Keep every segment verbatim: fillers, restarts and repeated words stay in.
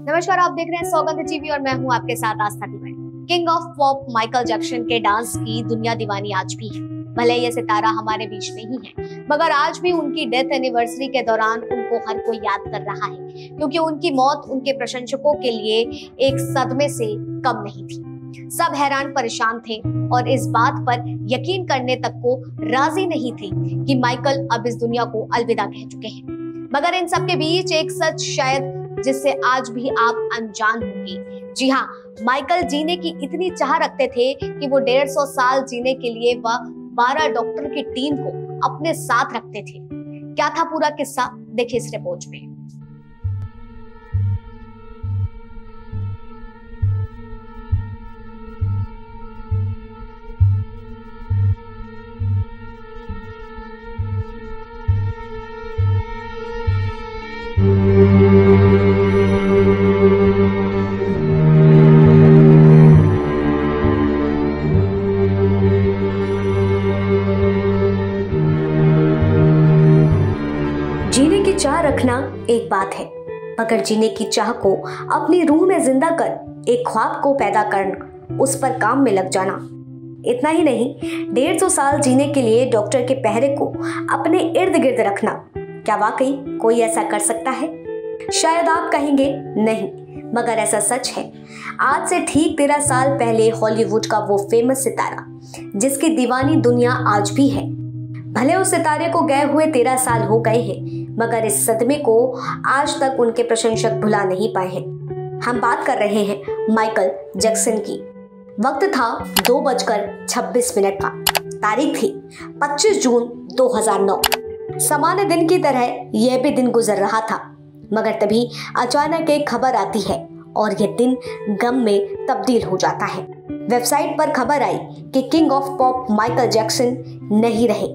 नमस्कार, आप देख रहे हैं सौगंध टीवी और मैं हूं आपके साथ Aastha Tiwari. King of pop Michael Jackson के डांस की दुनिया दीवानी आज भी है। भले ये सितारा हमारे बीच नहीं है, मगर आज भी उनकी डेथ एनिवर्सरी के दौरान उनको हर कोई याद कर रहा है, क्योंकि उनकी मौत उनके प्रशंसकों के लिए एक सदमे से कम नहीं थी। सब हैरान परेशान थे और इस बात पर यकीन करने तक को राजी नहीं थे कि माइकल अब इस दुनिया को अलविदा कह चुके हैं। मगर इन सबके बीच एक सच शायद जिससे आज भी आप अनजान होंगे। जी हाँ, माइकल जीने की इतनी चाह रखते थे कि वो डेढ़ सौ साल जीने के लिए वह बारह डॉक्टर की टीम को अपने साथ रखते थे। क्या था पूरा किस्सा, देखिए इस रिपोर्ट में। चाह रखना एक बात है, मगर जीने की चाह को अपनी रूह में जिंदा कर एक ख्वाब को पैदा करना, उस पर काम में लग जाना। इतना ही नहीं, डेढ़ सौ साल जीने के लिए डॉक्टर के पहरे को अपने इर्द गिर्द रखना, क्या वाकई कोई ऐसा कर सकता है? शायद आप कहेंगे नहीं, मगर ऐसा सच है। आज से ठीक तेरह साल पहले हॉलीवुड का वो फेमस सितारा जिसकी दीवानी दुनिया आज भी है, भले उस सितारे को गए हुए तेरह साल हो गए हैं, मगर इस सदमे को आज तक उनके प्रशंसक भुला नहीं पाए हैं। हम बात कर रहे हैं माइकल जैक्सन की। वक्त था दो बजकर छब्बीस मिनट का। तारीख थी पच्चीस जून दो हज़ार नौ। सामान्य दिन की तरह यह भी दिन गुजर रहा था, मगर तभी अचानक एक खबर आती है और यह दिन गम में तब्दील हो जाता है। वेबसाइट पर खबर आई कि king of pop Michael Jackson नहीं रहे।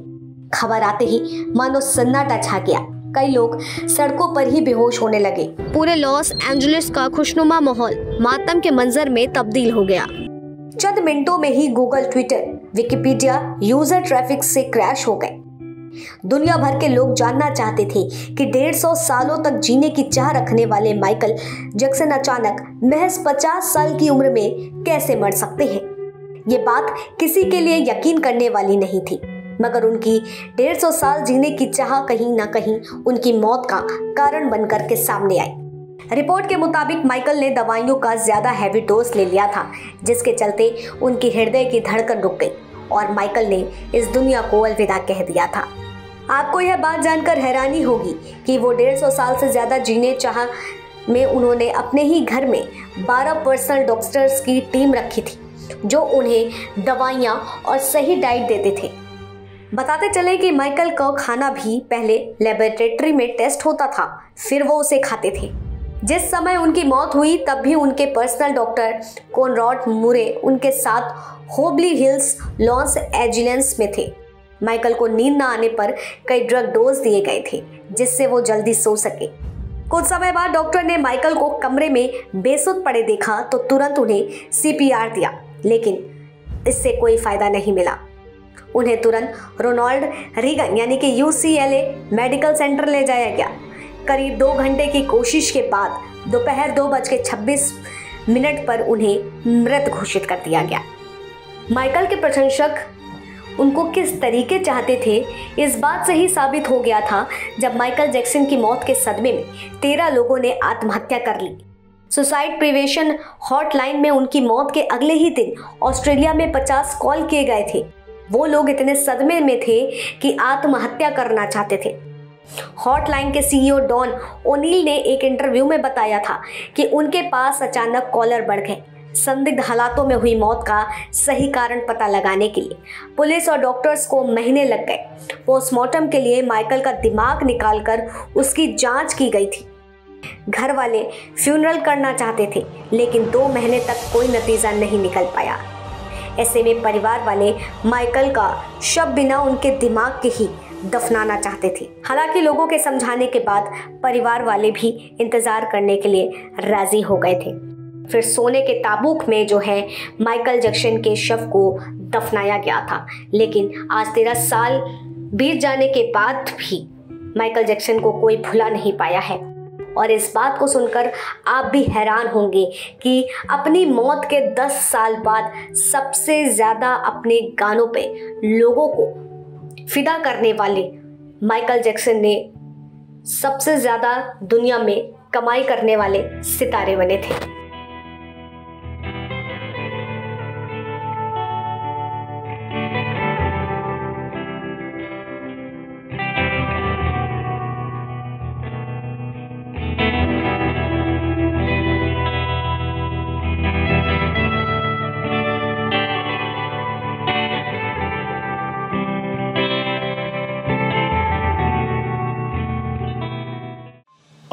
खबर आते ही मानो सन्नाटा छा गया। कई लोग सड़कों पर ही बेहोश होने लगे। पूरे लॉस एंजलिस का खुशनुमा माहौल मातम के मंजर में तब्दील हो गया। चंद मिनटों में ही Google, Twitter, Wikipedia user traffic से क्रैश हो गए। दुनिया भर के लोग जानना चाहते थे कि डेढ़ सौ सालों तक जीने की चाह रखने वाले माइकल जैक्सन अचानक महज पचास साल की उम्र में कैसे मर सकते हैं। ये बात किसी के लिए यकीन करने वाली नहीं थी, मगर उनकी डेढ़ सौ साल जीने की चाह कहीं ना कहीं उनकी मौत का कारण बनकर के सामने आई। रिपोर्ट के मुताबिक माइकल ने दवाइयों का ज्यादा हैवी डोज ले लिया था, जिसके चलते उनकी हृदय की धड़कन रुक गई और माइकल ने इस दुनिया को अलविदा कह दिया था। आपको यह बात जानकर हैरानी होगी कि वो डेढ़ सौ साल से ज्यादा जीने चाह में उन्होंने अपने ही घर में बारह पर्सनल डॉक्टर्स की टीम रखी थी, जो उन्हें दवाइयाँ और सही डाइट देते थे। बताते चले कि माइकल का खाना भी पहले लेबोरेटरी में टेस्ट होता था, फिर वो उसे खाते थे। जिस समय उनकी मौत हुई तब भी उनके पर्सनल डॉक्टर कॉनराड मुरे उनके साथ होबली हिल्स, लॉस एंजेलिस में थे। माइकल को नींद न आने पर कई ड्रग डोज दिए गए थे, जिससे वो जल्दी सो सके। कुछ समय बाद डॉक्टर ने माइकल को कमरे में बेसुध पड़े देखा तो तुरंत उन्हें सी पी आर दिया, लेकिन इससे कोई फायदा नहीं मिला। उन्हें तुरंत रोनाल्ड रीगन यानी कि U C L A medical centre ले जाया गया। करीब दो घंटे की कोशिश के बाद दोपहर दो बज के छब्बीस मिनट पर उन्हें मृत घोषित कर दिया गया। माइकल के प्रशंसक उनको किस तरीके चाहते थे, इस बात से ही साबित हो गया था जब माइकल जैक्सन की मौत के सदमे में तेरह लोगों ने आत्महत्या कर ली। सुसाइड प्रिवेशन हॉटलाइन में उनकी मौत के अगले ही दिन ऑस्ट्रेलिया में पचास कॉल किए गए थे। वो लोग इतने सदमे में थे कि आत्महत्या करना चाहते थे। हॉटलाइन के सी ई ओ डॉन ओ'नील ने एक इंटरव्यू में बताया था कि उनके पास अचानक कॉलर बढ़ गए। संदिग्ध हालातों में हुई मौत का सही कारण पता लगाने के लिए पुलिस और डॉक्टर्स को महीने लग गए। पोस्टमार्टम के लिए माइकल का दिमाग निकालकर उसकी जांच की गई थी। घर वाले फ्यूनरल करना चाहते थे, लेकिन दो महीने तक कोई नतीजा नहीं निकल पाया। ऐसे में परिवार वाले माइकल का शव बिना उनके दिमाग के ही दफनाना चाहते थे। हालांकि लोगों के समझाने के बाद परिवार वाले भी इंतज़ार करने के लिए राजी हो गए थे। फिर सोने के ताबूक में जो है माइकल जैक्सन के शव को दफनाया गया था, लेकिन आज तेरह साल बीत जाने के बाद भी माइकल जैक्सन को कोई भुला नहीं पाया है और इस बात को सुनकर आप भी हैरान होंगे कि अपनी मौत के दस साल बाद सबसे ज़्यादा अपने गानों पे लोगों को फिदा करने वाले माइकल जैक्सन ने सबसे ज़्यादा दुनिया में कमाई करने वाले सितारे बने थे।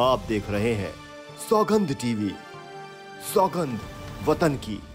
आप देख रहे हैं सौगंध टीवी। सौगंध वतन की।